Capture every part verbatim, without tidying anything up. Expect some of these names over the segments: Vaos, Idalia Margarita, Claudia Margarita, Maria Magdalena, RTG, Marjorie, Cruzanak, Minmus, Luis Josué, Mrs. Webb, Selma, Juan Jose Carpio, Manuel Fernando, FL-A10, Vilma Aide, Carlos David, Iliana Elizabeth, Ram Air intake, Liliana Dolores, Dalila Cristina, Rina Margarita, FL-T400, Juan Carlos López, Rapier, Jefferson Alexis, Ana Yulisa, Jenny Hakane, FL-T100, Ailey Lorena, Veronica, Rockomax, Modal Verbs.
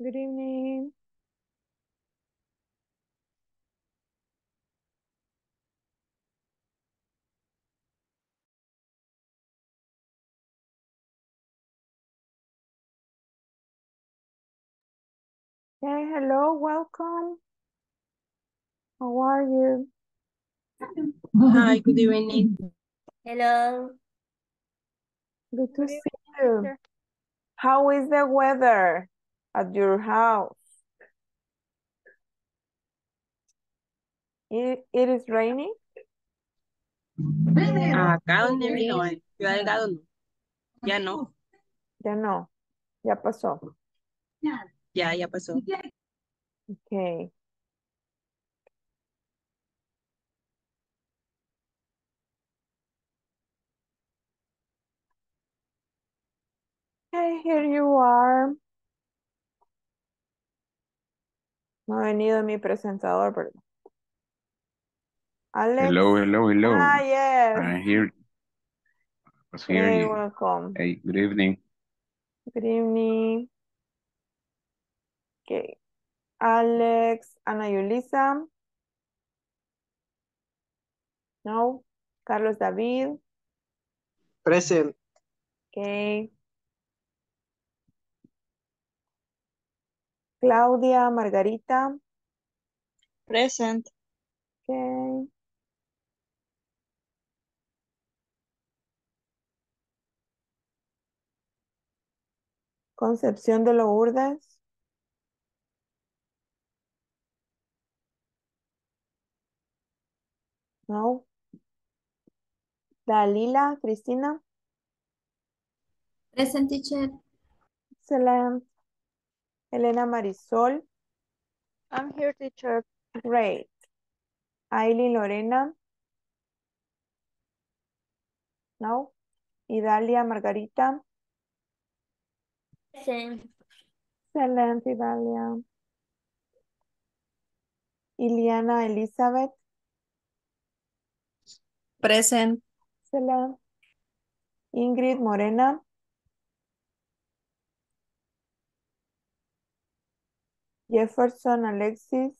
Good evening. Hey, hello, welcome. How are you? Hi, good evening. Hello. Good to see you. How is the weather at your house? It, it is raining? Acá donde vivo, en Ciudad del Gado, ya no. Ya no, ya pasó. Ya, ya pasó. Okay. Hey, here you are. No ha venido mi presentador, perdón. Alex. Hello, hello, hello. Ah, yes. I'm here. I was hearing hey, you. Welcome. Hey, good evening. Good evening. Okay. Alex, Ana Yulisa. No. Carlos David. Present. Okay. Claudia Margarita. Present. Okay. Concepción de Lourdes. No. Dalila Cristina. Present, teacher. Excellent. Elena Marisol. I'm here, teacher. Great. Ailey Lorena. No. Idalia Margarita. Same. Excellent, Idalia. Iliana Elizabeth. Present. Excellent. Ingrid Morena. Jefferson Alexis.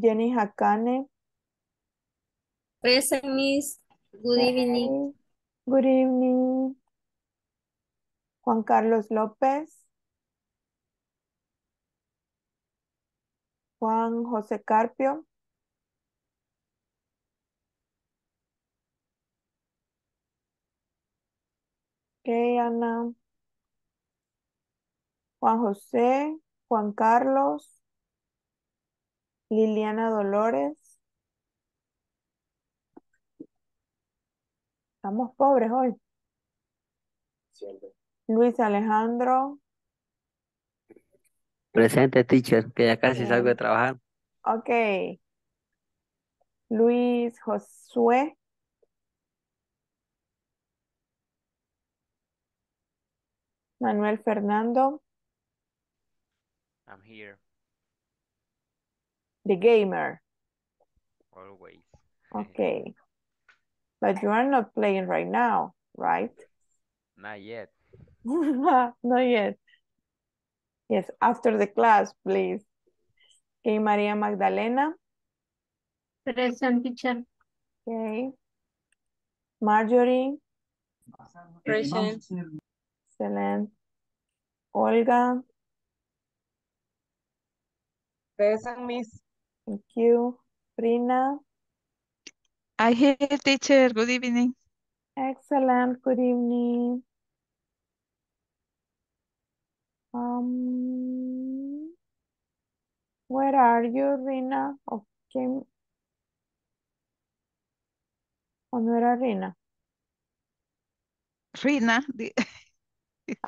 Jenny Hakane. Present, Miss. Good hey. Evening. Good evening. Juan Carlos López. Juan Jose Carpio. Okay, Ana. Juan José, Juan Carlos, Liliana Dolores. Estamos pobres hoy. Siempre. Luis Alejandro. Presente, teacher, que ya casi okay. Salgo de trabajar. Ok. Luis Josué. Manuel Fernando. I'm here. The gamer. Always. Okay. But you are not playing right now, right? Not yet. Not yet. Yes, after the class, please. Okay, Maria Magdalena. Present, teacher. Okay. Marjorie. Present. Excellent. Olga. Present, Miss. Thank you. Rina. I hear you, teacher. Good evening. Excellent. Good evening. Um, where are you, Rina? Okay. ¿O no era Rina? Rina. The...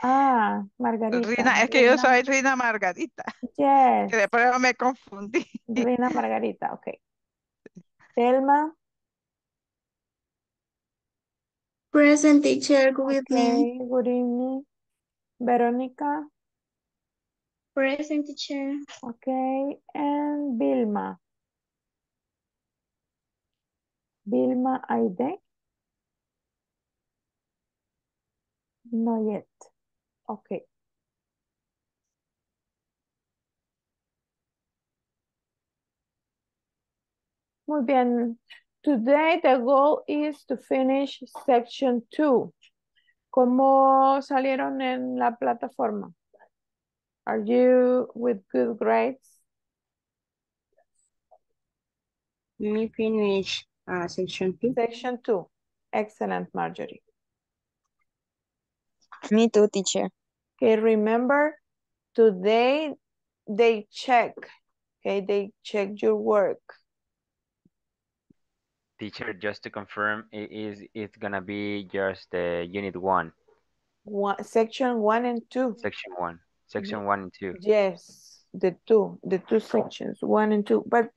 Ah, Margarita. Rina, es que Rina. Yo soy Rina Margarita. Yes. Que después me confundí. Rina Margarita, ok. Selma. Present, teacher, good evening. Okay, good evening. Veronica. Present, teacher. Ok, and Vilma. Vilma Aide. Not yet. Okay. Muy bien. Today the goal is to finish section two. ¿Cómo salieron en la plataforma? Are you with good grades? Me finish uh, section two. Section two. Excellent, Marjorie. Me too, teacher. Okay, remember, today they check. Okay, they check your work. Teacher, just to confirm, it is it's gonna be just uh, unit one. One, section one and two. Section one, section one and two. Yes, the two, the two sections, one and two. But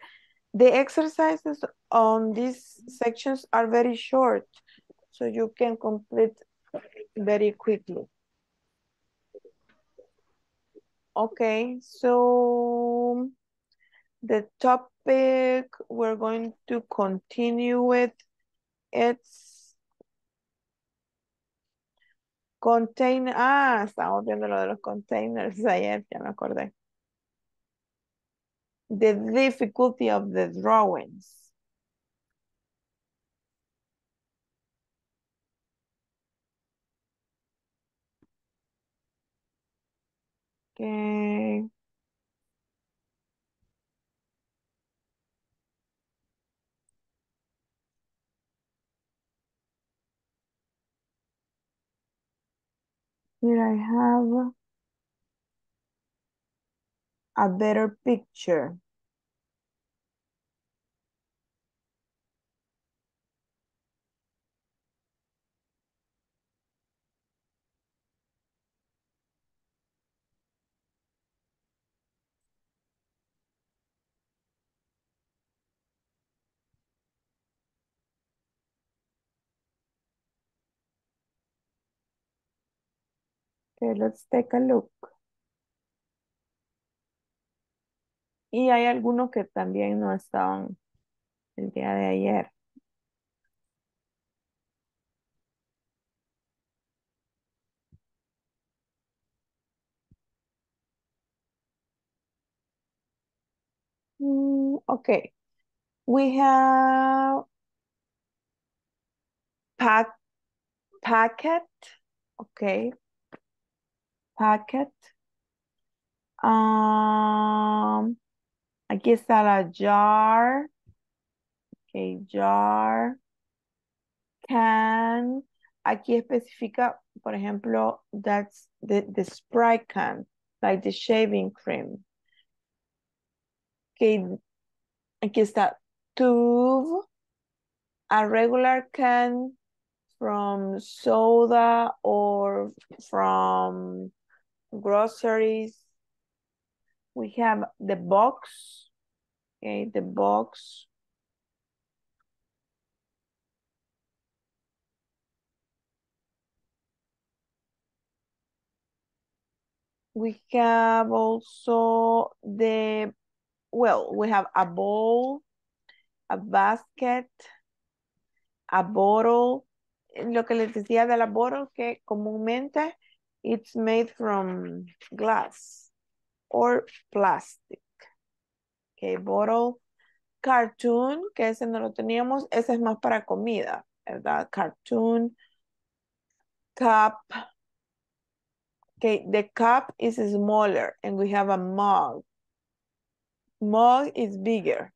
the exercises on these sections are very short, so you can complete very quickly. Okay, so the topic we're going to continue with, it's container. Ah, estamos viendo lo de los containers ayer, ya me acordé. The difficulty of the drawings. Okay. Here I have a better picture. Okay, let's take a look. Y hay algunos que también no estaban el día de ayer. Mm, okay. We have pack, packet. Okay. Packet. Um, aquí está la jar. Okay, jar. Can. Aquí especifica, por ejemplo, that's the, the Sprite can, like the shaving cream. Okay, aquí está tube. A regular can from soda or from groceries. We have the box. Okay, the box. We have also the, well, we have a bowl, a basket, a bottle. Lo que les decía de la bottle, que comúnmente it's made from glass or plastic. Okay, bottle. Cartoon, que ese no lo teníamos. Ese es más para comida, ¿verdad? Cartoon. Cup. Okay, the cup is smaller and we have a mug. Mug is bigger.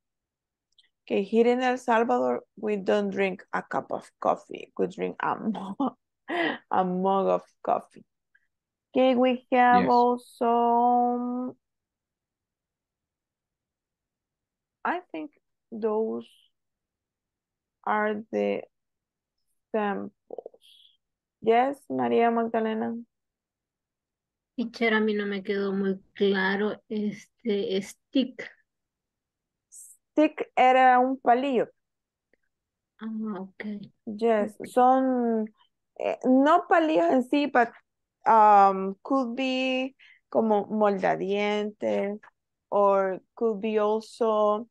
Okay, here in El Salvador, we don't drink a cup of coffee. We drink a mug, a mug of coffee. Okay, we have yes. also, I think those are the samples. Yes, Maria Magdalena. Teacher, a mí no me quedó muy claro este stick. Stick era un palillo. Ah, oh, okay. Yes, okay. Son, eh, no palillos en sí, but um, could be como moldadientes, or could be also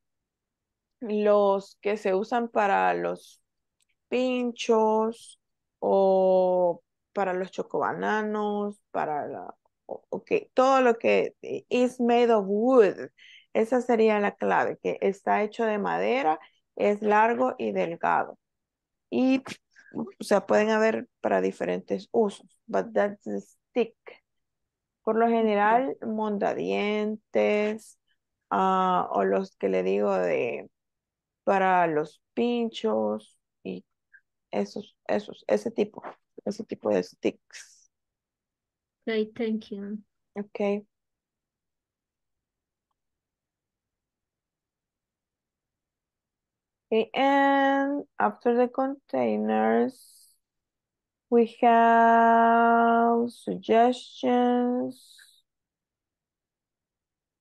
los que se usan para los pinchos, o para los chocobananos, para la, okay, todo lo que is made of wood. Esa sería la clave, que está hecho de madera es largo y delgado. Y, o sea, pueden haber para diferentes usos. But that's the stick. Por lo general, mondadientes, uh, o los que le digo de para los pinchos y esos, esos, ese tipo, ese tipo de sticks. Okay, thank you. Okay. Okay, and after the containers, we have suggestions.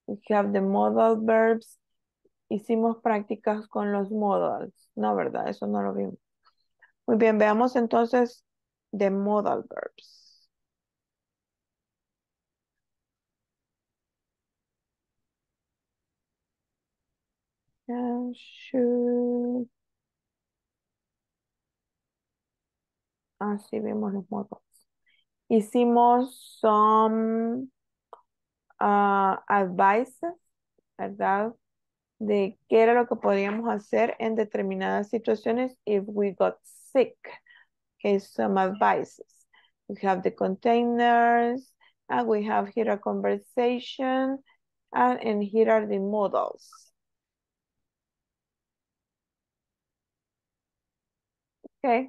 We have the modal verbs. Hicimos prácticas con los modals. No, ¿verdad? Eso no lo vimos. Muy bien, veamos entonces the modal verbs. And should... Así vemos los modos. Hicimos some uh, advices, ¿verdad? De qué era lo que podíamos hacer en determinadas situaciones if we got sick. Okay, some advices. We have the containers, and we have here a conversation, and, and here are the modals. Okay.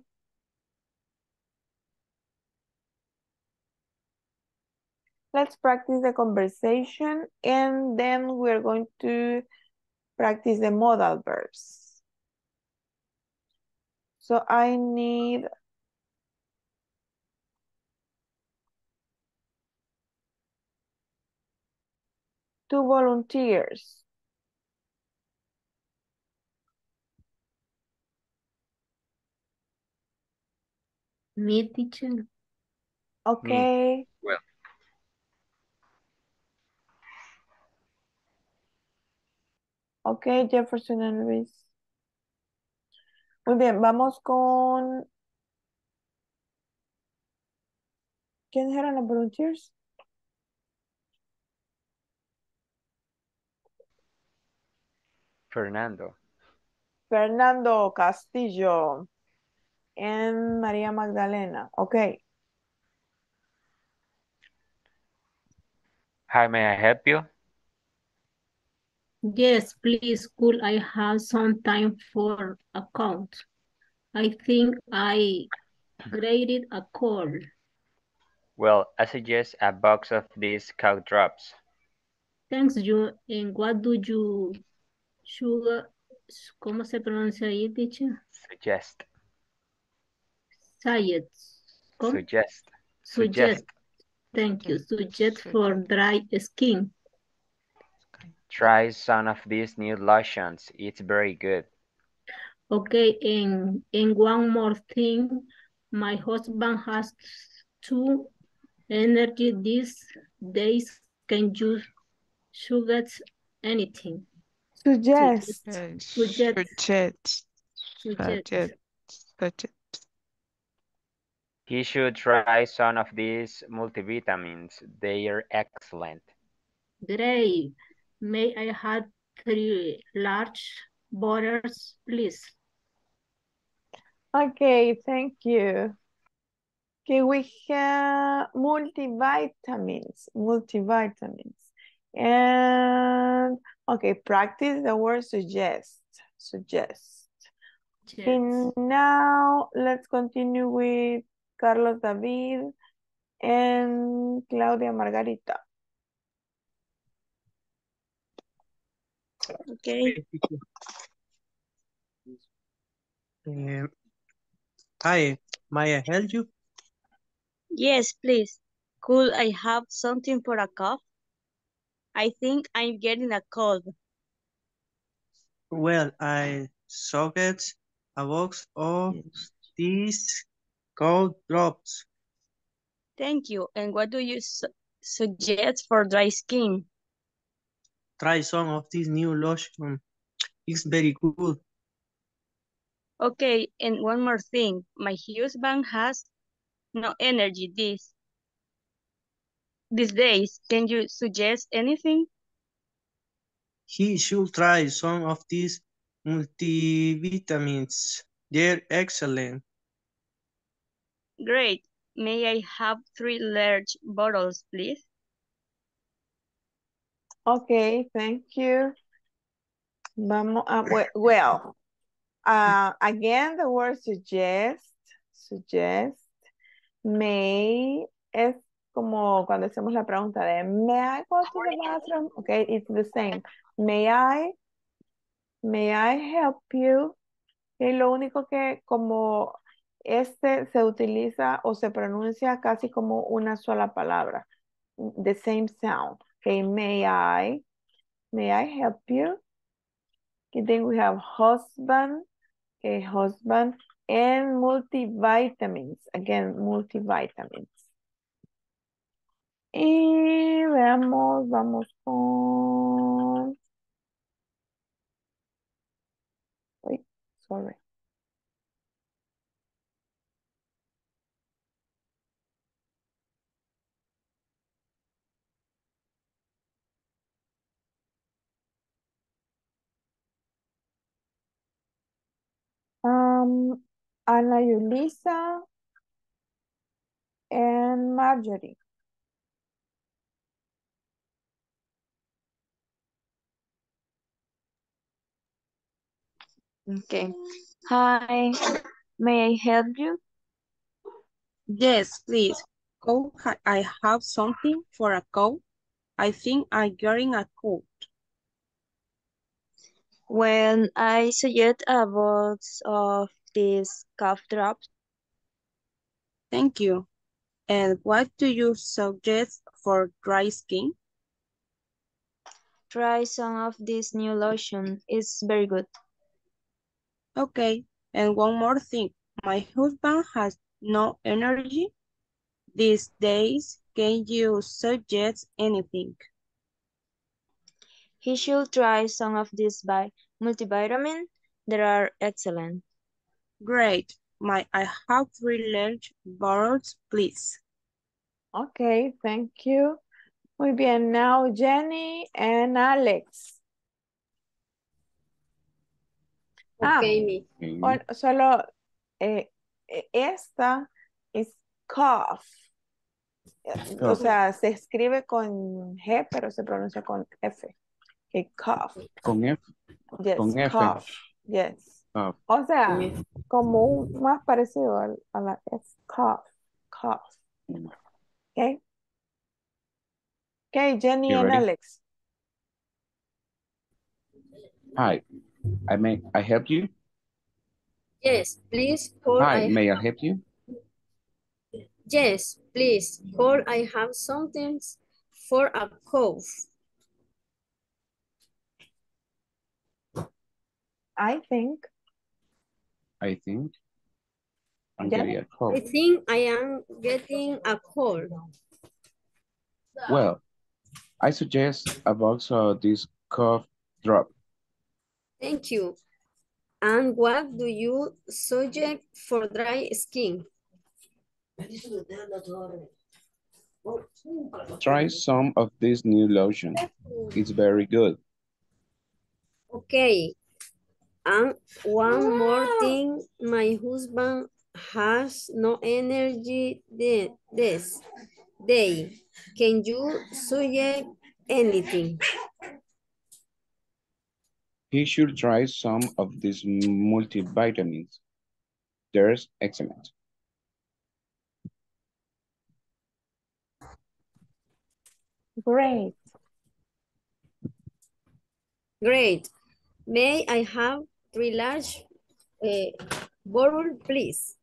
Let's practice the conversation, and then we're going to practice the modal verbs. So I need two volunteers. Me, teacher. Okay. Mm. Well. Ok, Jefferson and Luis. Muy bien, vamos con... ¿Quiénes eran los volunteers? Fernando. Fernando Castillo. And Maria Magdalena. Ok. Hi, may I help you? Yes, please, could I have some time for a count? I think I graded a call. Well, I suggest a box of these cow drops. Thanks, you. And what do you sugar? ¿Cómo se pronuncia ahí, teacher? Suggest. Say it. ¿Cómo? Suggest. Suggest. Thank you. Suggest for dry skin. Try some of these new lotions. It's very good. Okay, and, and one more thing. My husband has two energy these days. Can you suggest anything? Suggest. Suggest. Suggest. Suggest. Suggest. He should try some of these multivitamins. They are excellent. Great. May I have three large waters, please? Okay, thank you. Okay, we have multivitamins, multivitamins. And, okay, practice the word suggest, suggest. Yes. And now let's continue with Carlos David and Claudia Margarita. Okay. Uh, hi, may I help you? Yes, please. Could I have something for a cough? I think I'm getting a cold. Well, I suggest a box of these cold drops. Thank you. And what do you su suggest for dry skin? Try some of this new lotion. It's very good. Okay, and one more thing. My husband has no energy these, these days. Can you suggest anything? He should try some of these multivitamins. They're excellent. Great. May I have three large bottles, please? Okay, thank you. Vamos a, well, uh, again, the word suggest, suggest, may, es como cuando hacemos la pregunta de, may I go to the bathroom? Okay, it's the same. May I, may I help you? Y lo único que como este se utiliza o se pronuncia casi como una sola palabra. The same sound. Okay, may I, may I help you? And then we have husband, okay, husband, and multivitamins. Again, multivitamins. Y veamos, vamos con... Wait, sorry. Um, Ana Yulisa and Marjorie. Okay. Hi, may I help you? Yes, please. Oh, I have something for a cold. I think I'm getting a cold. When I suggest a box of these cough drops. Thank you. And what do you suggest for dry skin? Try some of this new lotion. It's very good. Okay. And one more thing. My husband has no energy these days. Can you suggest anything? He should try some of these by multivitamin. They are excellent. Great. May I have three large bottles, please? Okay, thank you. Muy bien. Now Jenny and Alex. Okay, ah, me. Or, solo eh, esta es cough. O sea, se escribe con G, pero se pronuncia con F. A cough. Con F. Yes, con F. Cough. Yes. Cough. O sea, yes, como un, más parecido a, a la F. Cough. Cough. Okay. Okay, Jenny you and ready? Alex. Hi. I may I help you? Yes, please. Call Hi, I may I help you? Yes, please. Call I have something for a cough. I think. I think. I'm yeah. getting a cold. I think I am getting a cold. Well, I suggest a box of this cough drop. Thank you. And what do you suggest for dry skin? Try some of this new lotion. It's very good. Okay. And one more thing, my husband has no energy this day. Can you suggest anything? He should try some of these multivitamins. They're excellent. Great. Great. May I have three large uh, bottle, please.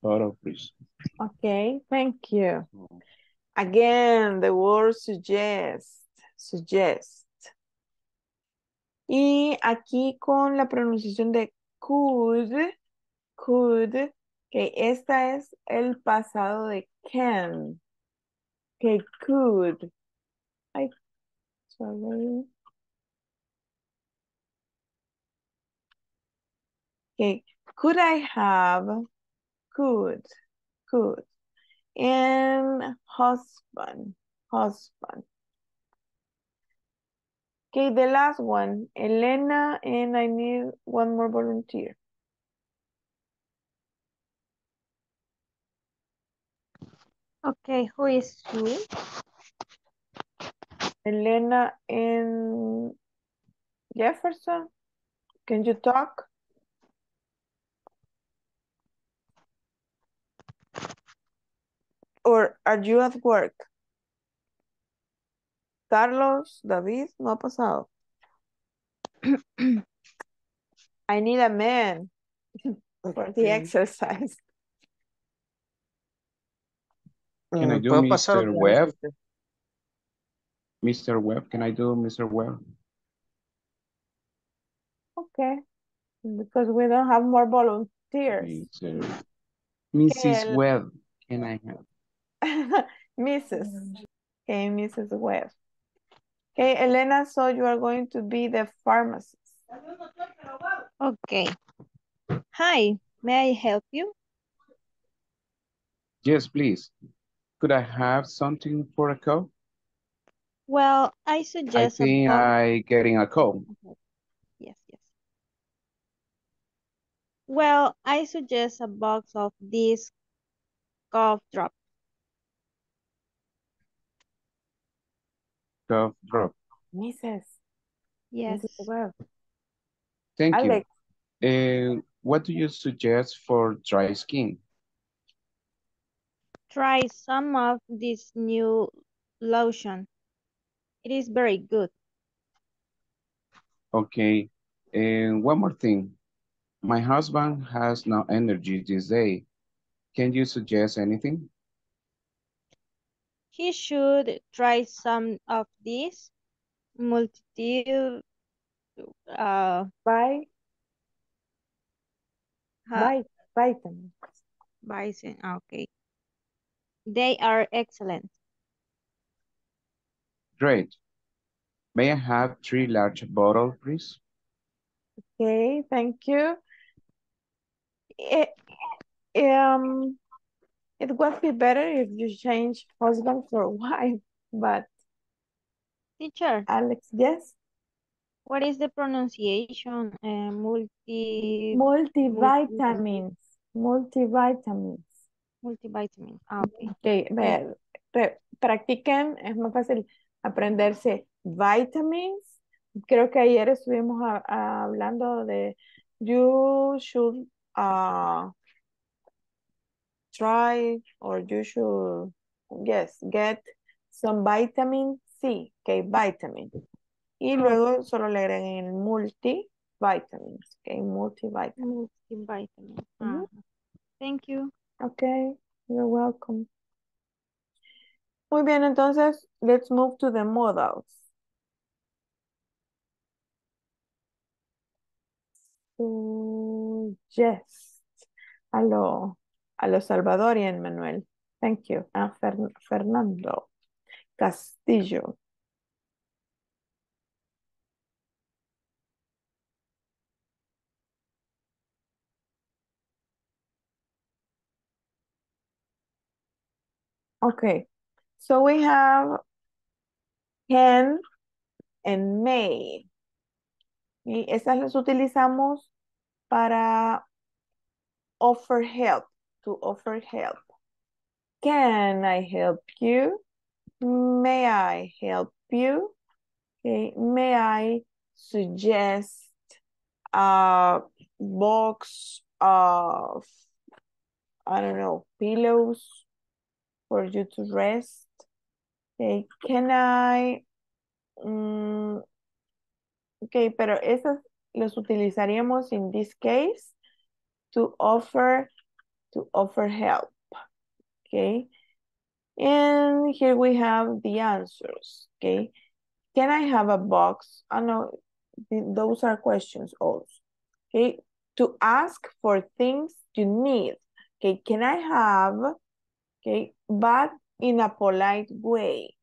Bottle, please. Okay, thank you. Again, the word suggest, suggest. Y aquí con la pronunciación de could, could, que esta es el pasado de can, que could. I, sorry. Okay, could I have, could, could, and husband, husband. Okay, the last one, Elena, and I need one more volunteer. Okay, who is she? Elena and Jefferson, can you talk? Or are you at work? Carlos, David, no ha pasado. I need a man for the exercise. Can I do Mister Webb? Mister Webb, can I do Mister Webb? Okay, because we don't have more volunteers. Mister Missus Webb, can I have? Missus Okay, Missus Webb. Okay, Elena, so you are going to be the pharmacist. Okay. Hi, may I help you? Yes, please. Could I have something for a cold? Well, I suggest... I think I'm getting a cold. Okay. Yes, yes. Well, I suggest a box of these cough drops. Cough drop. Missus Yes. Missus Thank Alex. you. Uh, what do you suggest for dry skin? Try some of this new lotion. It is very good. Okay. And one more thing. My husband has no energy this day. Can you suggest anything? He should try some of this multi uh by by vitamins. Bison, okay. They are excellent. Great. May I have three large bottles, please? Okay, thank you. It, um, it would be better if you change husband for wife, but... Teacher. Alex, yes? What is the pronunciation? Uh, multi... Multivitamins. Multivitamins. Multivitamin. Ah, okay. Okay. Re, practiquen, es más fácil aprenderse vitamins. Creo que ayer estuvimos a, a hablando de you should uh, try or you should, yes, get some vitamin C, okay, vitamin. Y luego solo le agreguen el multivitamins, okay, multivitamins. Multivitamins. Ah. Mm-hmm. Thank you. Okay, you're welcome. Muy bien, entonces, let's move to the modals. So, yes, a lo, a lo salvadorian, Manuel. Thank you. And Fer- Fernando Castillo. Okay, so we have can and may. Y esas las utilizamos para offer help, to offer help. Can I help you? May I help you? Okay, may I suggest a box of, I don't know, pillows for you to rest? Okay, can I? Um, okay, pero esas los utilizaríamos in this case to offer to offer help. Okay, and here we have the answers. Okay, can I have a box? I know those are questions also. Okay, to ask for things you need. Okay, can I have? Okay, but in a polite way.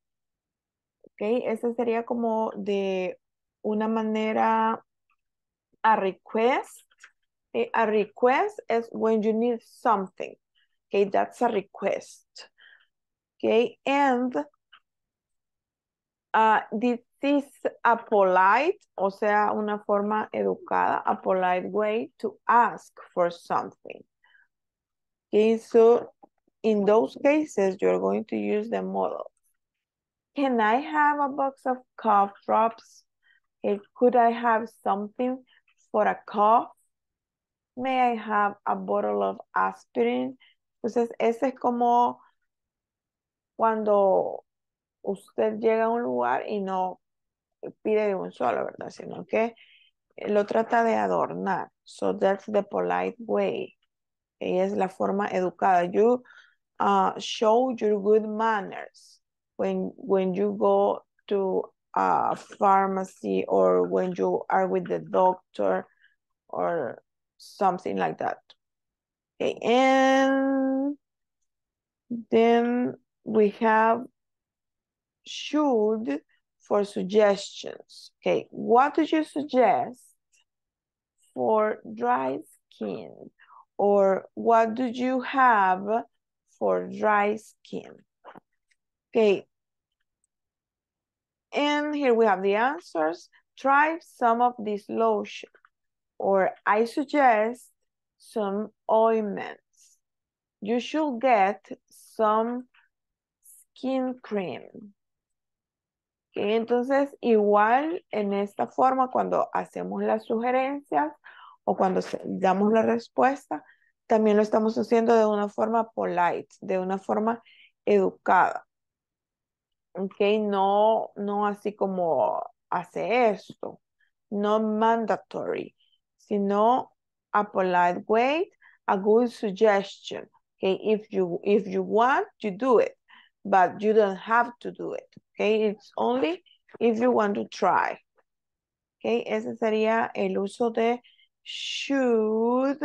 Okay, esa sería como de una manera, a request. Okay, a request is when you need something. Okay, that's a request. Okay, and uh, the this a polite, o sea, una forma educada, a polite way to ask for something. Okay, so in those cases, you're going to use the modal. Can I have a box of cough drops? Okay, could I have something for a cough? May I have a bottle of aspirin? Entonces, ese es como cuando usted llega a un lugar y no pide de un solo, ¿verdad? Sino que lo trata de adornar. So that's the polite way. Y es la forma educada. You uh, show your good manners when, when you go to a pharmacy or when you are with the doctor or something like that. Okay, and then we have should for suggestions. Okay, what do you suggest for dry skin? Or what do you have for dry skin? Okay, and here we have the answers. Try some of this lotion, or I suggest some ointments. You should get some skin cream. Okay, entonces, igual en esta forma, cuando hacemos las sugerencias o cuando damos la respuesta, también lo estamos haciendo de una forma polite, de una forma educada. Okay, no, no así como hace esto, no mandatory, sino a polite way, a good suggestion. Okay, if you if you want, you do it, but you don't have to do it. Okay, it's only if you want to try. Okay, ese sería el uso de should.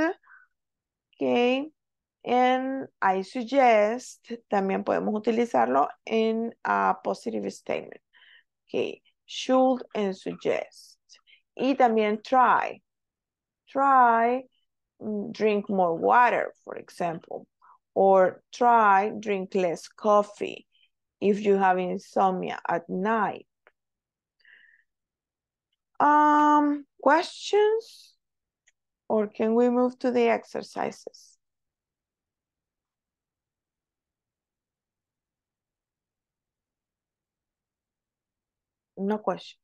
Okay, and I suggest, también podemos utilizarlo en a positive statement. Okay, should and suggest. Y también try. Try, drink more water, for example. Or try, drink less coffee if you have insomnia at night. Um, questions? Or can we move to the exercises? No questions.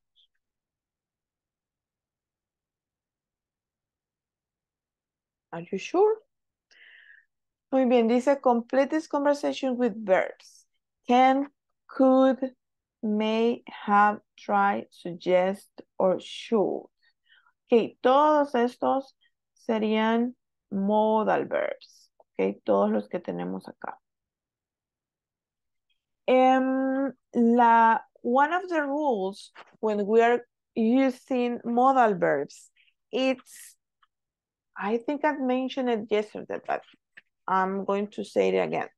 Are you sure? Muy bien, dice, complete this conversation with verbs. Can, could, may, have, try, suggest, or should. Ok, todos estos serían modal verbs. Ok, todos los que tenemos acá. Um, la, one of the rules when we are using modal verbs, it's, I think I've mentioned it yesterday, but I'm going to say it again.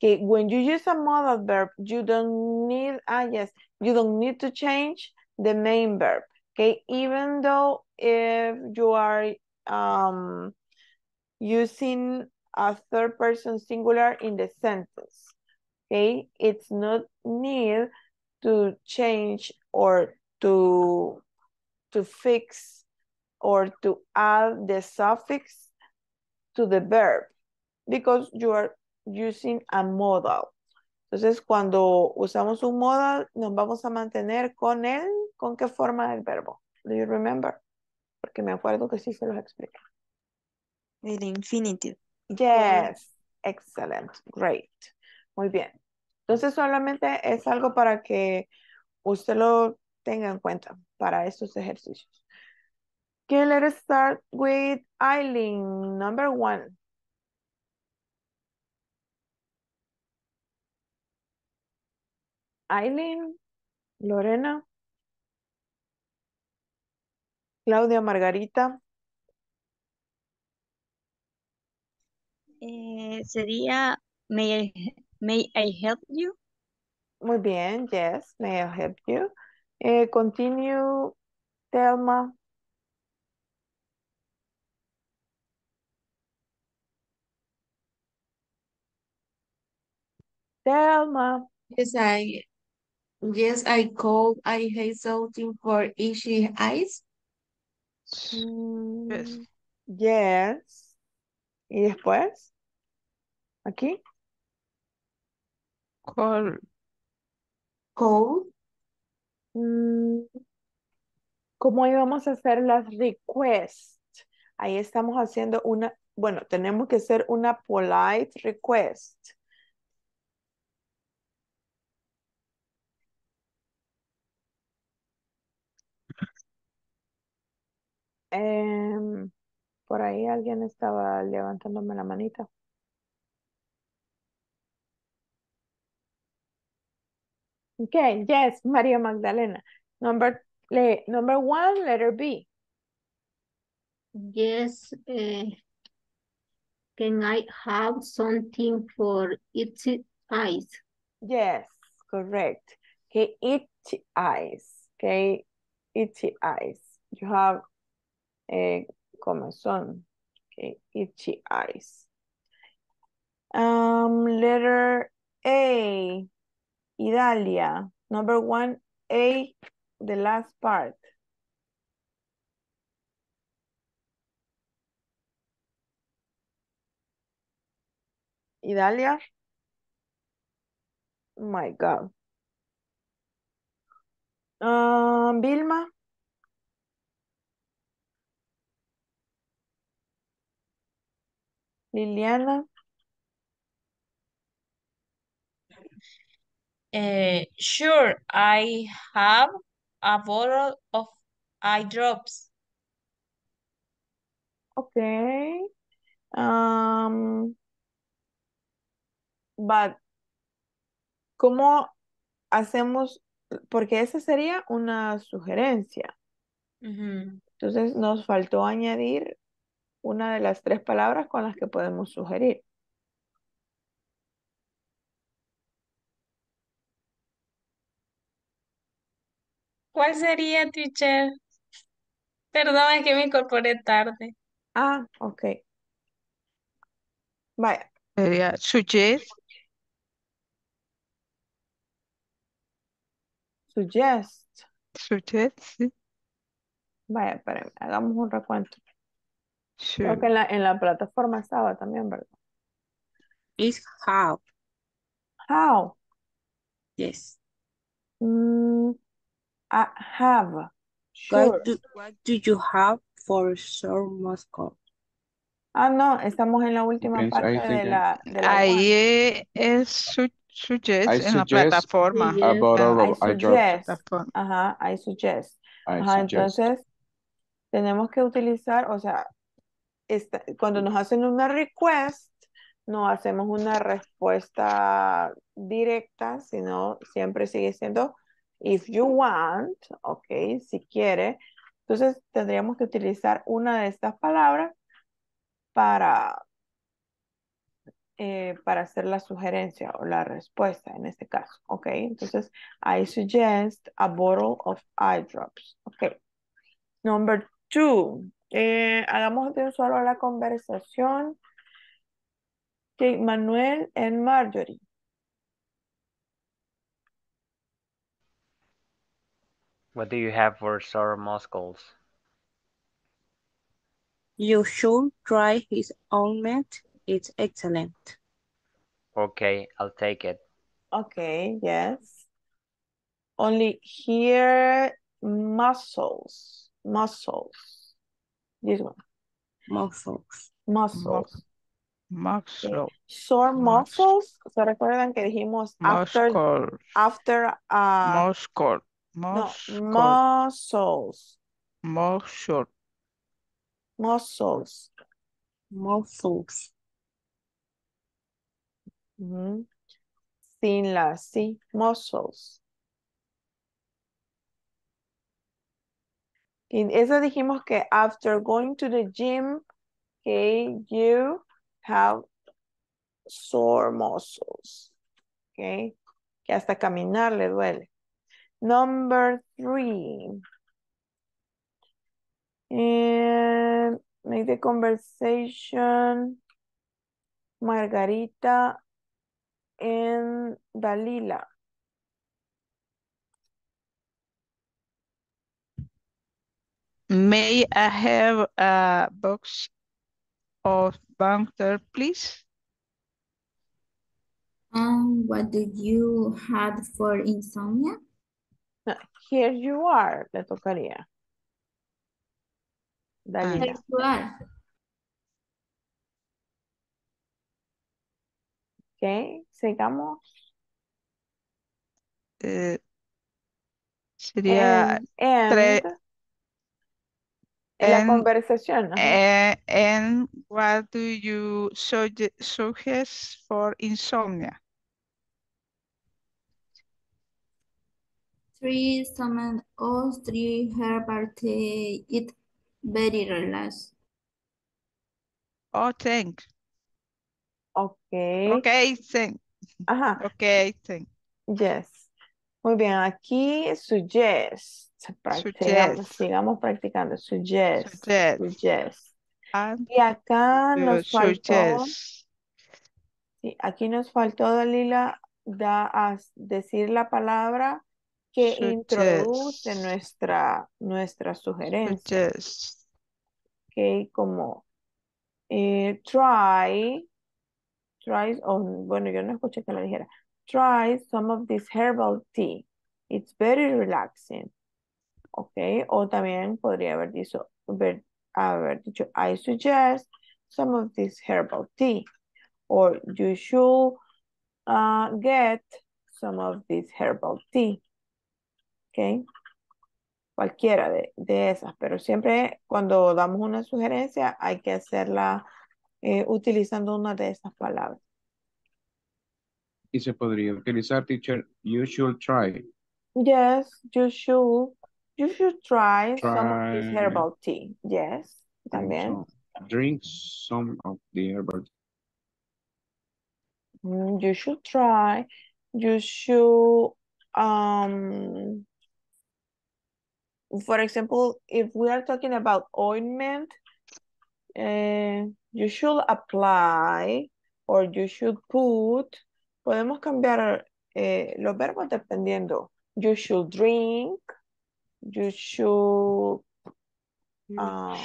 Okay, when you use a modal verb, you don't need, ah yes, you don't need to change the main verb. Okay, even though if you are um, using a third person singular in the sentence, okay, it's not need to change or to to fix or to add the suffix to the verb because you are using a modal. Entonces, cuando usamos un modal, nos vamos a mantener con el, ¿con qué forma del verbo? Do you remember? Porque me acuerdo que sí se los expliqué. El infinitivo. Yes, excellent, great. Muy bien. Entonces, solamente es algo para que usted lo tenga en cuenta para estos ejercicios. Okay, let us start with Aileen, number one. Aileen, Lorena, Claudia Margarita. Eh, sería, may I, may I help you? Muy bien, yes, may I help you. Eh, continue, Thelma. Thelma. Yes, I Yes, I called. I hate something for itchy eyes. Mm. Yes. Yes. ¿Y después? Aquí. Call. Call. Mm. ¿Cómo íbamos a hacer las requests? Ahí estamos haciendo una, bueno, tenemos que hacer una polite request. Um, por ahí alguien estaba levantándome la manita. Okay, yes, Maria Magdalena. Number, le, number one, letter B. Yes, uh, can I have something for itchy eyes? Yes, correct. Okay, itchy eyes. Okay, itchy eyes. You have Eh, comezón. Okay, itchy eyes. Um, letter A. Idalia. Number one, A, the last part. Idalia? My God. Um, Vilma? Liliana. Uh, sure, I have a bottle of eye drops. Okay. Um, but, ¿cómo hacemos? Porque esa sería una sugerencia. Uh-huh. Entonces nos faltó añadir una de las tres palabras con las que podemos sugerir. ¿Cuál sería, teacher? Perdón, es que me incorporé tarde. Ah, ok. Vaya. Sería suggest. Suggest. Suggest, sí. Vaya, espérame, hagamos un recuento. Sure. Creo que en la, en la plataforma estaba también, ¿verdad? Is how. How. Yes. Mm, I have. Sure. What, do, what do you have for sure Moscow? Ah, no, estamos en la última Depends, parte de la, de la... Ahí es su, suggest I en la plataforma. I suggest. Ajá, I suggest. I Ajá, suggest. Entonces, tenemos que utilizar, o sea... Esta, cuando nos hacen una request, no hacemos una respuesta directa, sino siempre sigue siendo if you want, ok, si quiere. Entonces tendríamos que utilizar una de estas palabras para, eh, para hacer la sugerencia o la respuesta en este caso, ok. Entonces, I suggest a bottle of eye drops, ok. Number two. Eh, hagamos de un solo la conversación. Okay, Manuel and Marjorie. What do you have for sore muscles? You should try his ointment. It's excellent. Okay, I'll take it. Okay, yes. Only here, muscles, muscles. This one. Muscles. Muscles. Muscles. Okay. Sore muscles. ¿Se recuerdan que dijimos after? Muscles. After. Uh, muscles. Muscles. No, muscles. Muscles. Muscles. Muscles. Mm-hmm. Sin la sí. Muscles. En eso dijimos que after going to the gym, okay, you have sore muscles, okay, que hasta caminar le duele. Number three, and make the conversation Margarita and Dalila. May I have a box of banter, please? Um, what do you have for insomnia? Here you are, le tocaría. Dalila. Ok, sigamos. Eh, sería tres. En la conversación. Uh, and what do you suggest for insomnia? Three summon all three herbal tea. It very relaxed. Oh, thanks. Okay. Okay, thanks. Ajá. Okay, thanks. Yes. Muy bien, aquí suggest. Practicamos, sigamos practicando. Suggest. Suggest. Suggest. Y acá nos faltó. Sí, aquí nos faltó, Dalila, da a decir la palabra que suggest. Introduce nuestra, nuestra sugerencia. Suggest. Ok, como eh, try. Try, oh, bueno, yo no escuché que la dijera. Try some of this herbal tea. It's very relaxing. Okay, o también podría haber dicho, haber, haber dicho, I suggest some of this herbal tea. Or you should uh, get some of this herbal tea. Okay. Cualquiera de, de esas, pero siempre cuando damos una sugerencia hay que hacerla eh, utilizando una de esas palabras. Y se podría utilizar, teacher, you should try. Yes, you should. You should try, try some of this herbal tea. Yes, también. Drink some of the herbal tea. You should try. You should, um, for example, if we are talking about ointment, uh, you should apply or you should put. Podemos cambiar eh, los verbos dependiendo. You should drink. You should, uh,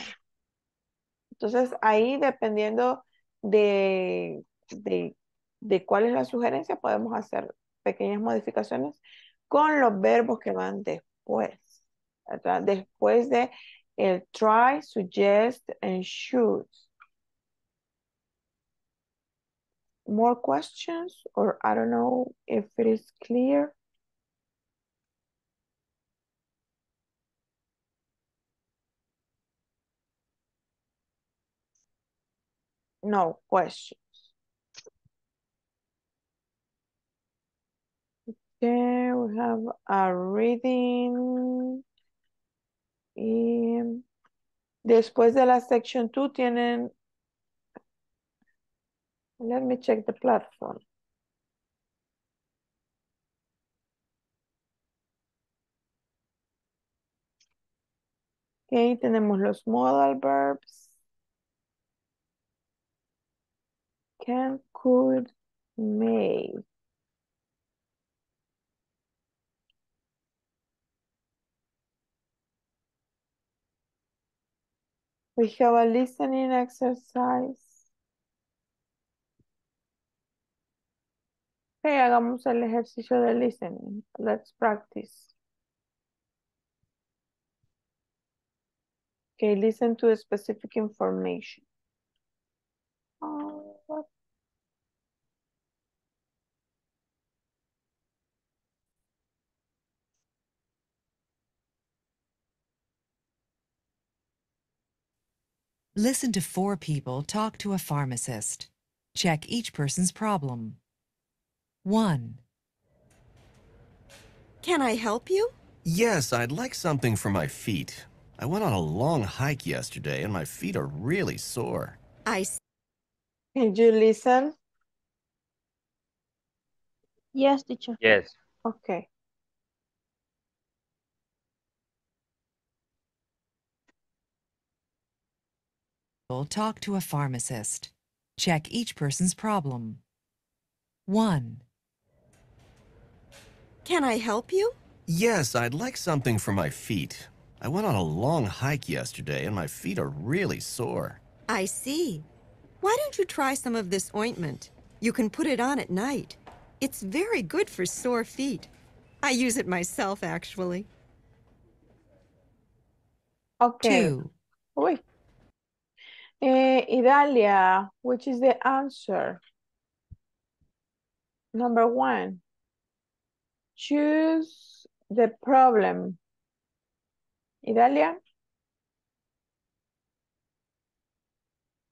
entonces ahí dependiendo de, de, de cuál es la sugerencia podemos hacer pequeñas modificaciones con los verbos que van después, ¿verdad? Después de el try, suggest and should. More questions or I don't know if it is clear. No questions. Okay, we have a reading. Y después de la section two tienen... Let me check the platform. Okay, tenemos los modal verbs. Can, could, may. We have a listening exercise. Okay, hagamos el ejercicio de listening. Let's practice. Okay, listen to specific information. Oh, what? Listen to four people talk to a pharmacist. Check each person's problem. One. Can I help you? Yes, I'd like something for my feet. I went on a long hike yesterday and my feet are really sore. I see. Can you listen? Yes, teacher. Yes. Okay. Talk to a pharmacist. Check each person's problem. One. Can I help you? Yes, I'd like something for my feet. I went on a long hike yesterday and my feet are really sore. I see. Why don't you try some of this ointment? You can put it on at night. It's very good for sore feet. I use it myself, actually. Okay. Two. Uy. Uh, Idalia, which is the answer? Number one. Choose the problem. Idalia?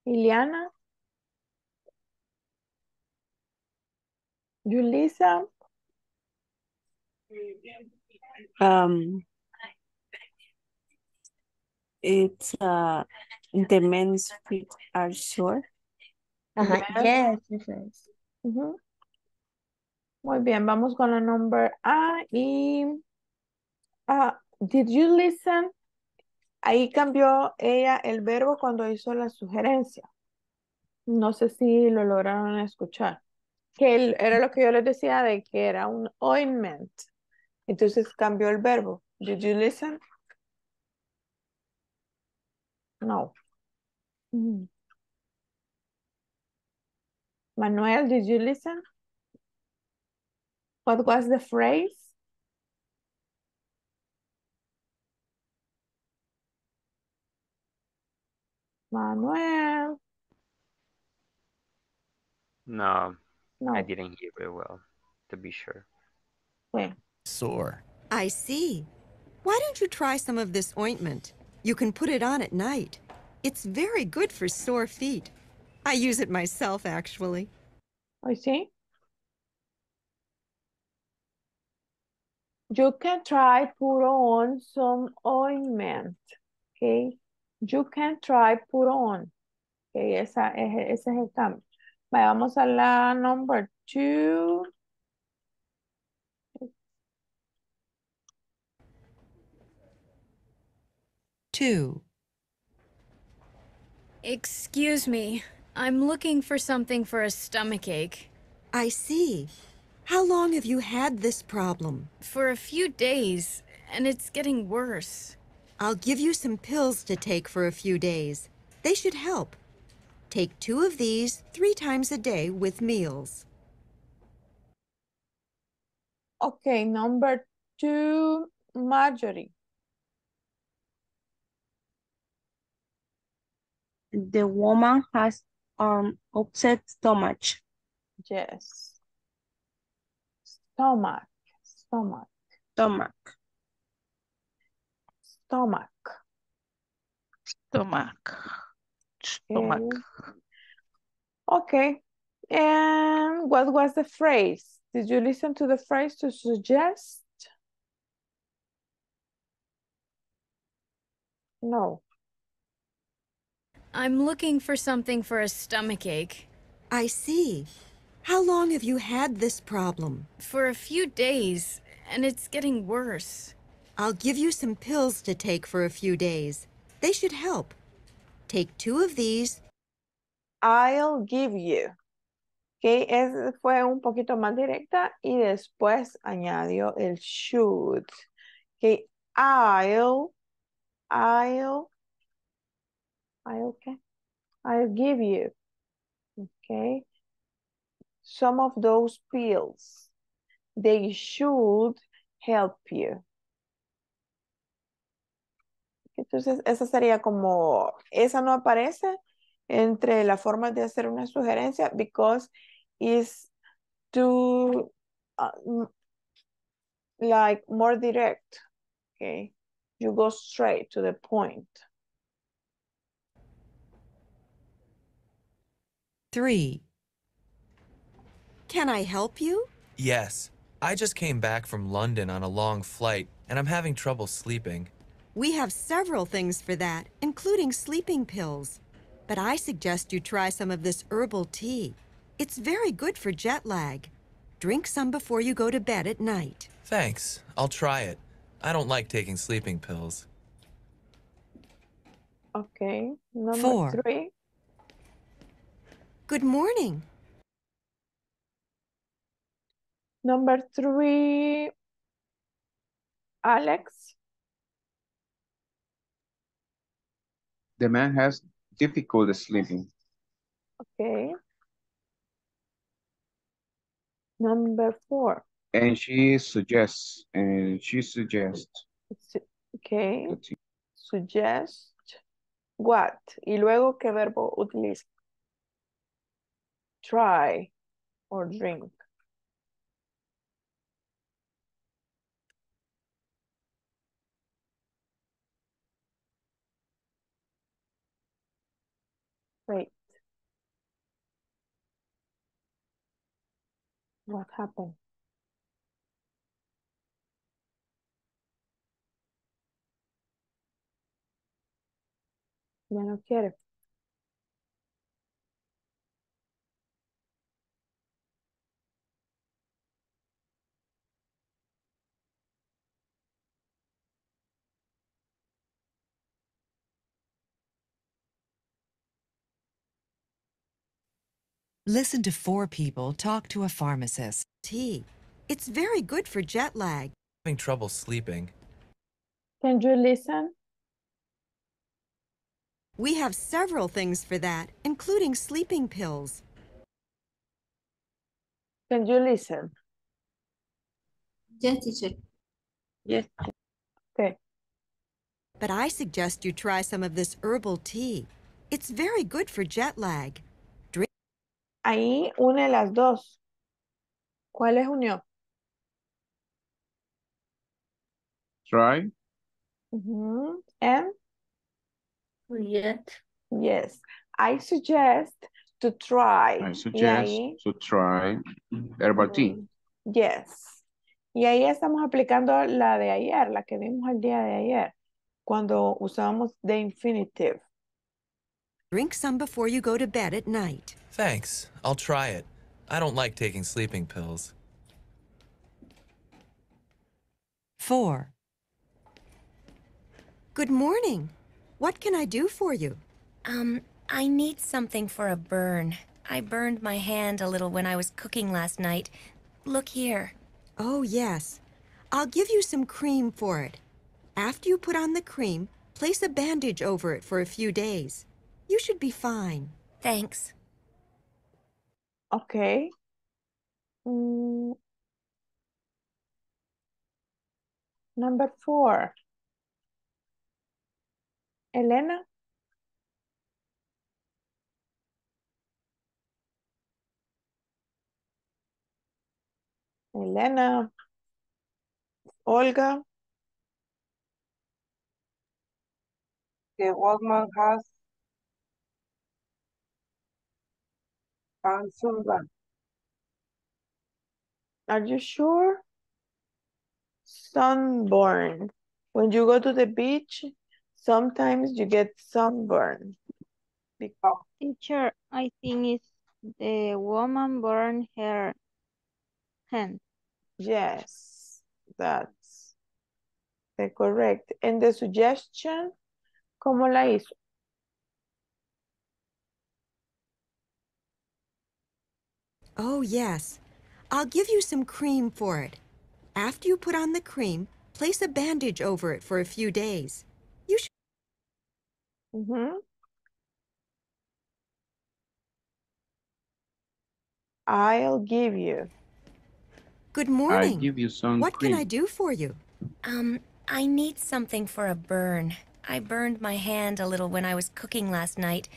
Iliana? Yulisa? Um, it's uh, the men's feet are sore. Uh-huh. Yes, yes, yes. Uh-huh. Muy bien, vamos con la number A y uh, did you listen? Ahí cambió ella el verbo cuando hizo la sugerencia. No sé si lo lograron escuchar. Que él, era lo que yo les decía de que era un ointment. Entonces cambió el verbo. Did you listen? No. Mm. Manuel, did you listen? What was the phrase? Manuel. No, no, I didn't hear very well, to be sure. Wait. Sore. I see. Why don't you try some of this ointment? You can put it on at night. It's very good for sore feet. I use it myself, actually. I see. You can try put on some ointment, okay? You can try put on, okay? Esa, ese, ese es el cambio. Vamos a la number two. Two. Excuse me, I'm looking for something for a stomachache. I see. How long have you had this problem? For a few days, and it's getting worse. I'll give you some pills to take for a few days. They should help. Take two of these three times a day with meals. Okay, number two, Marjorie. The woman has an upset stomach. Yes. Stomach, stomach, stomach, stomach, stomach, stomach. Okay. Okay, and what was the phrase? Did you listen to the phrase to suggest? No. I'm looking for something for a stomachache. I see. How long have you had this problem? For a few days, and it's getting worse. I'll give you some pills to take for a few days. They should help. Take two of these. I'll give you. Okay, es, fue un poquito más directa y después añadió el should. Okay, I'll, I'll, I'll, okay. I'll give you. Okay. Some of those pills, they should help you. Entonces, esa sería como, esa no aparece entre las formas de hacer una sugerencia because it's too, uh, like, more direct, okay? You go straight to the point. Three. Can I help you? Yes. I just came back from London on a long flight, and I'm having trouble sleeping. We have several things for that, including sleeping pills. But I suggest you try some of this herbal tea. It's very good for jet lag. Drink some before you go to bed at night. Thanks. I'll try it. I don't like taking sleeping pills. Okay. Number Four. three. Good morning. Number three, Alex. The man has difficulty sleeping. Okay. Number four. And she suggests, and she suggests. Okay. Suggest what? Y luego, ¿qué verbo utiliza? Try or drink. Wait. What happened? Ya no quiere. Listen to four people talk to a pharmacist. Tea. It's very good for jet lag. Having trouble sleeping. Can you listen? We have several things for that, including sleeping pills. Can you listen? Yes, teacher. Yes. Okay. But I suggest you try some of this herbal tea. It's very good for jet lag. Drink. Ahí une las dos. ¿Cuáles unió? Try. Mm-hmm. And? Yet. Yes. I suggest to try. I suggest ahí, to try herbal tea. Yes. Y ahí estamos aplicando la de ayer, la que vimos el día de ayer, cuando usamos the infinitive. Drink some before you go to bed at night. Thanks. I'll try it. I don't like taking sleeping pills. Four. Good morning. What can I do for you? Um, I need something for a burn. I burned my hand a little when I was cooking last night. Look here. Oh, yes. I'll give you some cream for it. After you put on the cream, place a bandage over it for a few days. You should be fine. Thanks. Okay. Mm. Number four. Elena? Elena? Olga? The old man has Pansumba. Are you sure? Sunburn. When you go to the beach, sometimes you get sunburn. Because... Teacher, I think it's the woman burned her hand. Yes, that's the correct. And the suggestion, ¿cómo la hizo? Oh, yes. I'll give you some cream for it. After you put on the cream, place a bandage over it for a few days. Mm-hmm. I'll give you. Good morning. I'll give you some What cream. Can I do for you? Um, I need something for a burn. I burned my hand a little when I was cooking last night.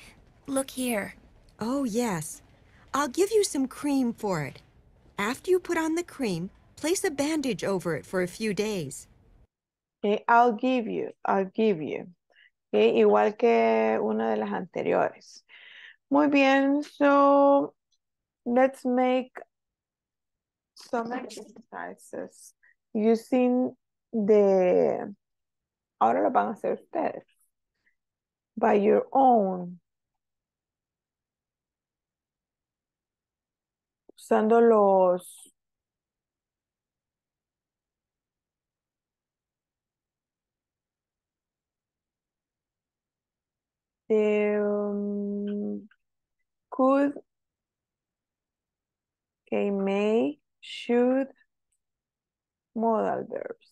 Look here. Oh, yes. I'll give you some cream for it. After you put on the cream, place a bandage over it for a few days. Okay, I'll give you. I'll give you. Okay, igual que una de las anteriores. Muy bien, so let's make some exercises using the... Ahora lo van a hacer ustedes. By your own. Usando los... The, um, could, okay, may, should, modal verbs.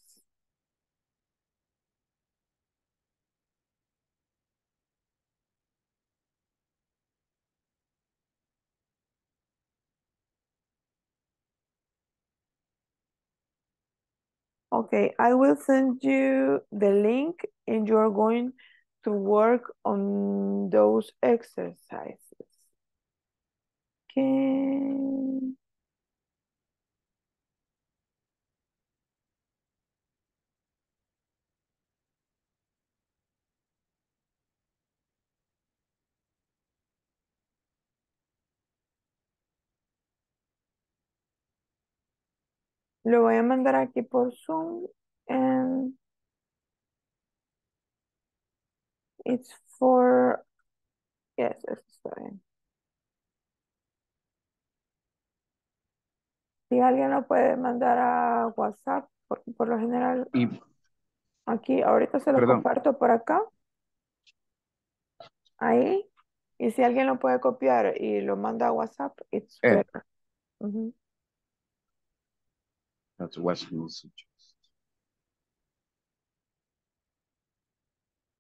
Okay, I will send you the link and you're going to work on those exercises. Okay. Lo voy a mandar aquí por Zoom and it's for, yes, eso está bien. Si alguien lo puede mandar a WhatsApp, porque por lo general y, aquí, ahorita se lo perdón. comparto por acá. Ahí. Y si alguien lo puede copiar y lo manda a WhatsApp, it's eh. better. Uh-huh. That's what you suggest.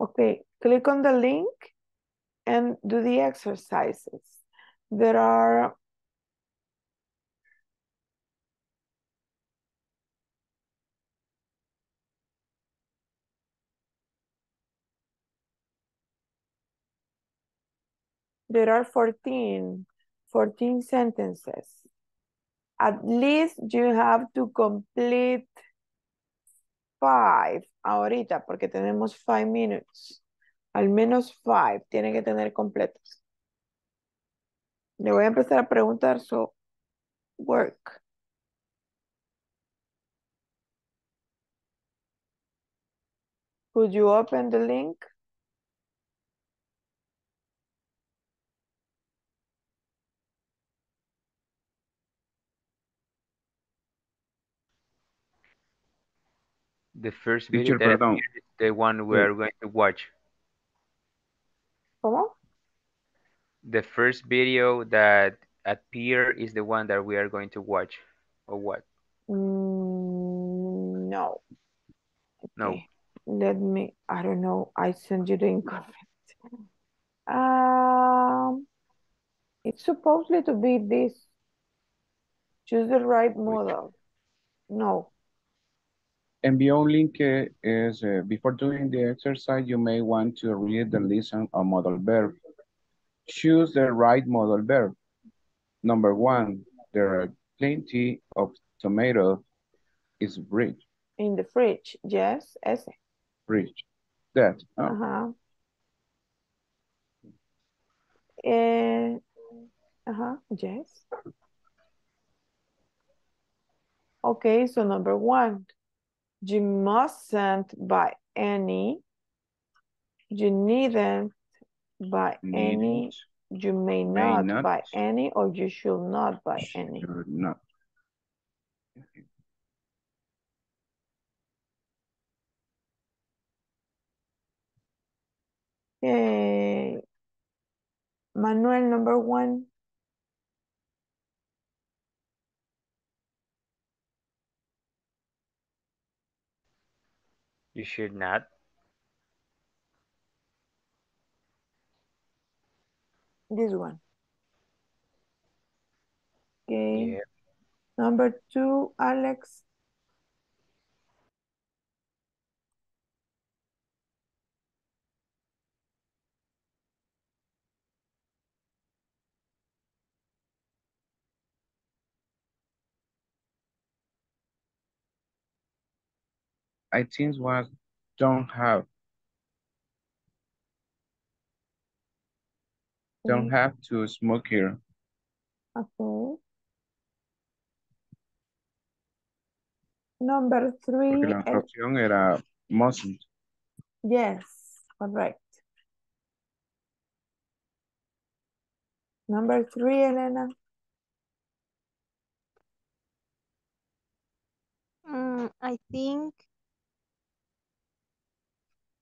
Okay, click on the link and do the exercises. There are there are fourteen, fourteen sentences. At least you have to complete five ahorita, porque tenemos five minutes. Al menos five tienen que tener completos. Le voy a empezar a preguntar, so work. Could you open the link? The first video that appeared is the one we are going to watch. ¿Cómo? The first video that appeared is the one that we are going to watch, or what? Mm, no. No. Okay. Let me, I don't know, I sent you the incorrect. Um, it's supposedly to be this. Choose the right model. No. Envió un link que es, uh, before doing the exercise, you may want to read the lesson on modal verb. Choose the right modal verb. Number one, there are plenty of tomatoes is fridge. In the fridge, yes, ese. Fridge, that. Oh. Uh-huh. Uh, uh-huh, yes. Okay, so number one. You mustn't buy any, you needn't buy Needn't. any, you may not, may not buy any, or you should not buy should any. Not. Okay. Manuel, number one. You should not. This one. Okay. Yeah. Number two, Alex. I think what don't have. Don't okay. have to smoke here. Okay. Number three. Porque la opción era mustn't. Yes, correct. Number three, Elena. Mm, I think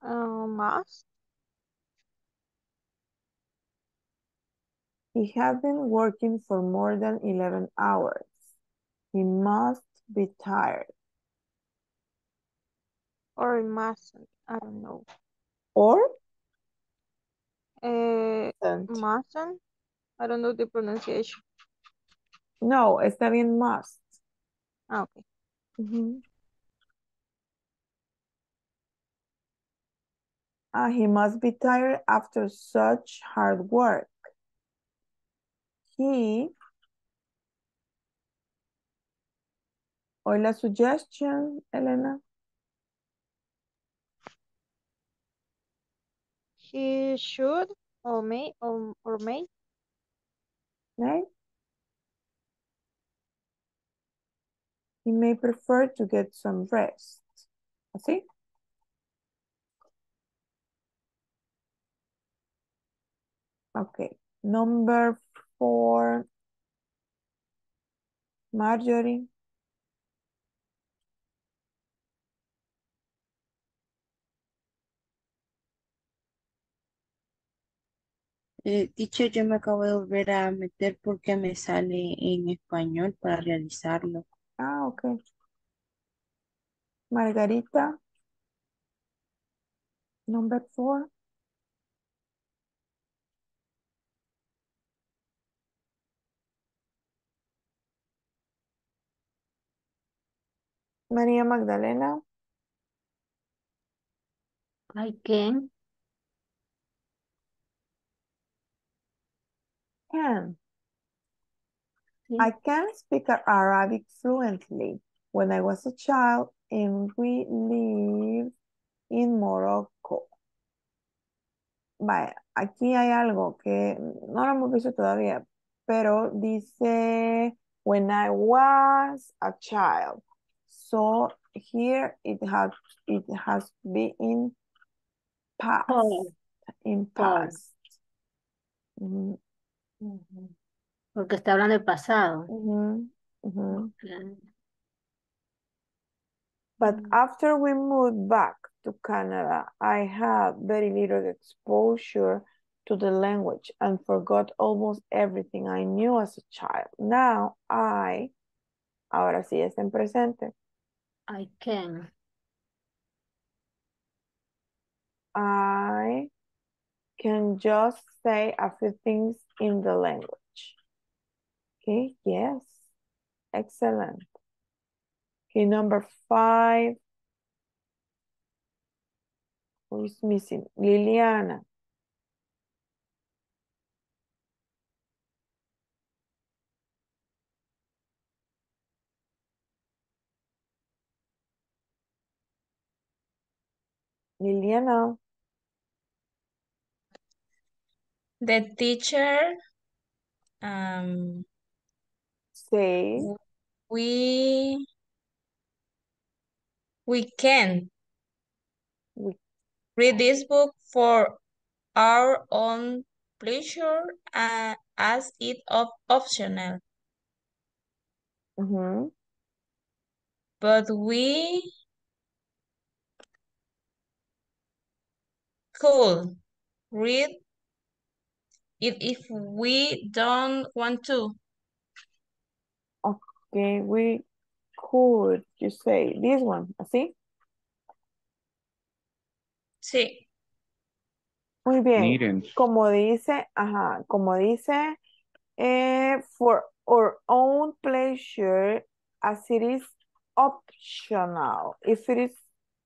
Uh, must. He had been working for more than eleven hours. He must be tired. Or he mustn't, I don't know. Or? Uh, mustn't? I don't know the pronunciation. No, está bien must. Ah, okay. Mm-hmm. Uh, he must be tired after such hard work. He, or la suggestion, Elena? He should, or may, or, or may. May? He may prefer to get some rest. ¿Así? Okay, number four, Marjorie. Eh, teacher, yo me acabo de volver a meter porque me sale en español para realizarlo. Ah, okay. Margarita, number four. Maria Magdalena. I can. Can. Yeah. I can speak Arabic fluently. When I was a child and we lived in Morocco. Vaya, aquí hay algo que no lo hemos visto todavía, pero dice, when I was a child. So here it has it has been in past. Oh. In past. Oh. Mm-hmm. Mm-hmm. Porque está hablando del pasado. Mm-hmm. Mm-hmm. Okay. But after we moved back to Canada, I had very little exposure to the language and forgot almost everything I knew as a child. Now I, ahora sí es en presente. I can. I can just say a few things in the language. Okay, yes. Excellent. Okay, number five. Who is missing? Liliana. Liliana. The teacher um say we we can we, read this book for our own pleasure uh, as it is optional. Mm-hmm. But we could read it if we don't want to. Okay, we could, you say this one, ¿así? Sí. Muy bien. Miren. Como dice, ajá, como dice, eh, for our own pleasure, as it is optional. If it is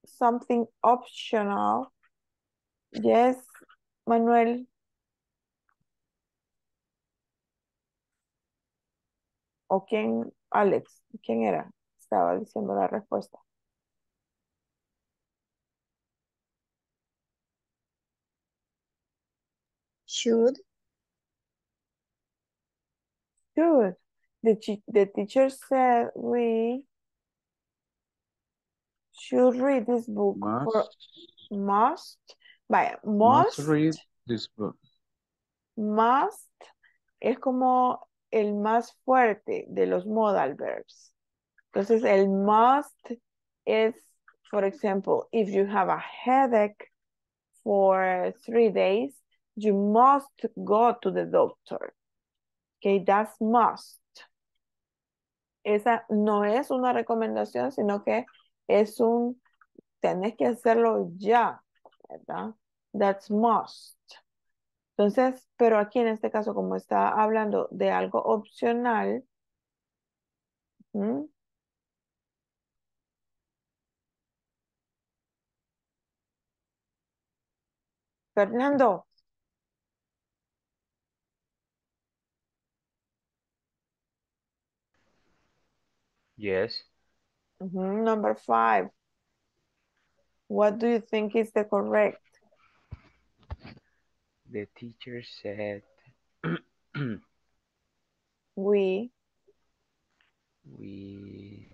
something optional, yes, Manuel. ¿O quién? Alex, ¿quién era? Estaba diciendo la respuesta. Should. Should. The, the teacher said we should read this book. Must. For, must. Vaya, must. Must read this book. Must es como el más fuerte de los modal verbs. Entonces, el must is, for example, if you have a headache for three days, you must go to the doctor. Okay, that's must. Esa no es una recomendación, sino que es un, tenés que hacerlo ya, ¿verdad? That's must. Entonces, pero aquí en este caso, como está hablando de algo opcional, ¿hmm? Fernando. Yes. Mm-hmm. Number five. What do you think is the correct? The teacher said we we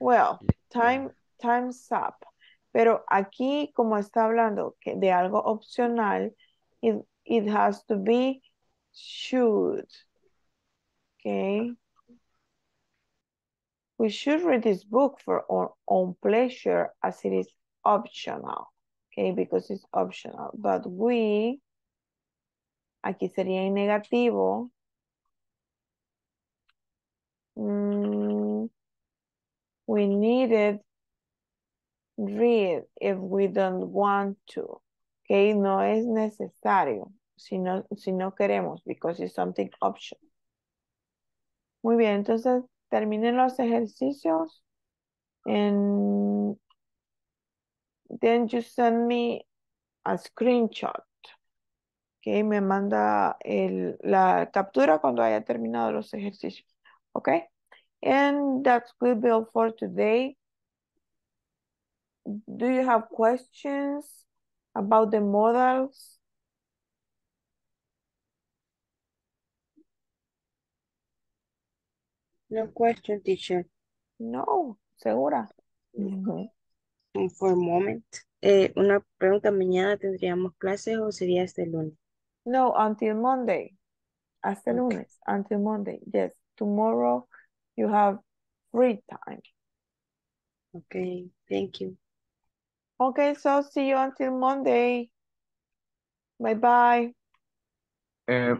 well, time time's up. Pero aquí como está hablando de algo opcional, it, it has to be should. Okay. We should read this book for our own pleasure as it is optional. Okay, because it's optional. But we, aquí sería en negativo. Mm, we needed read if we don't want to. Okay, no es necesario si no, si no queremos, because it's something optional. Muy bien, entonces terminen los ejercicios and then you send me a screenshot. Okay, me manda el, la captura cuando haya terminado los ejercicios. Okay, and that's good bill for today. Do you have questions about the modals? No question, teacher. No, segura. Mm-hmm. And for a moment. Eh, una pregunta, ¿mañana tendríamos clases o sería hasta el lunes? No, until Monday. Hasta el okay. lunes, until Monday. Yes, tomorrow you have free time. Okay, thank you. Okay, so see you until Monday. Bye-bye. Eh,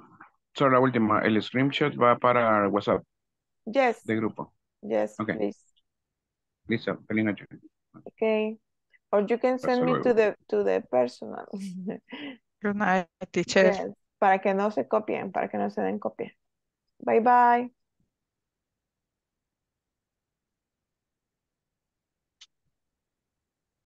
so la última, el screenshot va para WhatsApp. Yes. De grupo. Yes, okay. Please. Lisa, feliz noche. Okay. Or you can send Hasta me luego. to the to the personal. Good night, teacher. Yes. Para que no se copien, para que no se den copia. Bye bye.